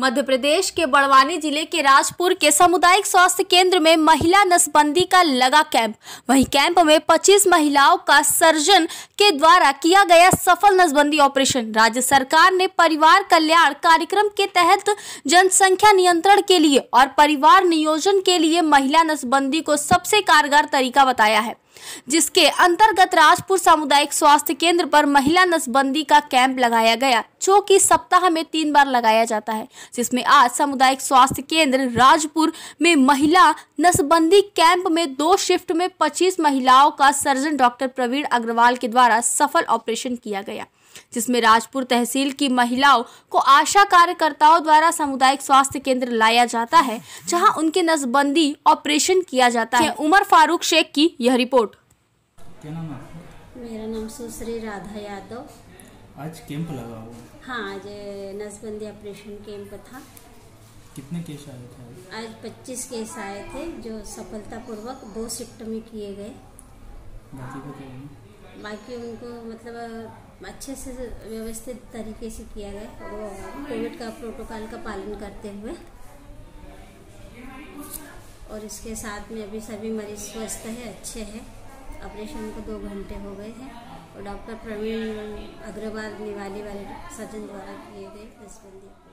मध्य प्रदेश के बड़वानी जिले के राजपुर के सामुदायिक स्वास्थ्य केंद्र में महिला नसबंदी का लगा कैंप। वहीं कैंप में 25 महिलाओं का सर्जन के द्वारा किया गया सफल नसबंदी ऑपरेशन। राज्य सरकार ने परिवार कल्याण कार्यक्रम के तहत जनसंख्या नियंत्रण के लिए और परिवार नियोजन के लिए महिला नसबंदी को सबसे कारगर तरीका बताया है, जिसके अंतर्गत राजपुर सामुदायिक स्वास्थ्य केंद्र पर महिला नसबंदी का कैंप लगाया गया, जो कि सप्ताह में 3 बार लगाया जाता है, जिसमें आज सामुदायिक स्वास्थ्य केंद्र राजपुर में महिला नसबंदी कैंप में 2 शिफ्ट में 25 महिलाओं का सर्जन डॉक्टर प्रवीण अग्रवाल के द्वारा सफल ऑपरेशन किया गया, जिसमें राजपुर तहसील की महिलाओं को आशा कार्यकर्ताओं द्वारा सामुदायिक स्वास्थ्य केंद्र लाया जाता है, जहां उनके नसबंदी ऑपरेशन किया जाता है। उमर फारूक शेख की यह रिपोर्ट। क्या नाम है? मेरा नाम सुश्री राधा यादव। आज कैंप लगा हुआ? हाँ, आज नसबंदी ऑपरेशन कैंप था। कितने केस आए थे? आज 25 केस आए थे, जो सफलतापूर्वक 2 शिफ्ट में किए गए। बाकी उनको मतलब अच्छे से व्यवस्थित तरीके से किया गया और कोविड का प्रोटोकॉल का पालन करते हुए, और इसके साथ में अभी सभी मरीज स्वस्थ है, अच्छे हैं। ऑपरेशन को 2 घंटे हो गए हैं और डॉक्टर प्रवीण अग्रवाल निवाली वाले सर्जन द्वारा किए गए नसबंदी।